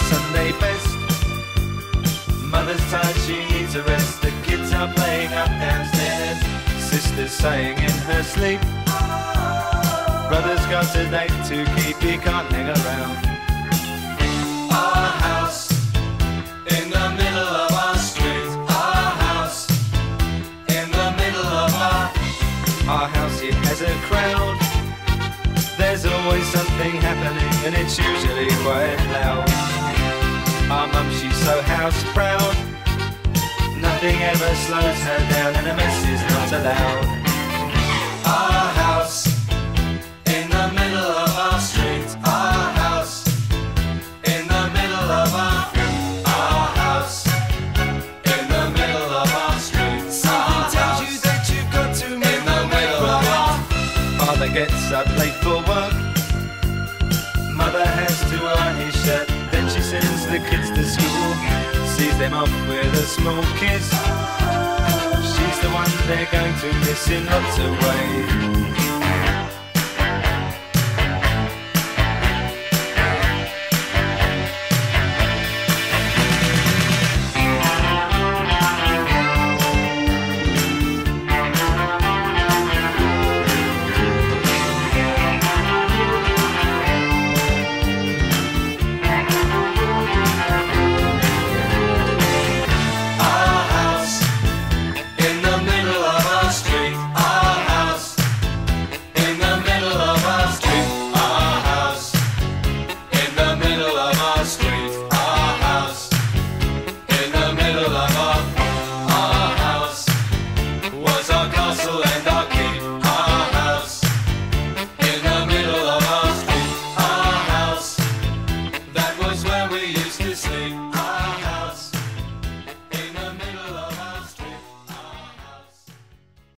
is Sunday best. Mother's tired, she needs a rest. The kids are playing up downstairs. Sister's sighing in her sleep. Brother's got a date to keep, he can't hang around. Our house, in the middle of our street. Our house, in the middle of our house, it has a crowd. There's always something happening, and it's usually quite loud. Our mum, she's so house proud. Nothing ever slows her down, and a mess is not allowed. Our house, gets up late for work. Mother has to iron his shirt. Then she sends the kids to school. Sees them off with a small kiss. She's the one they're going to miss in lots of ways.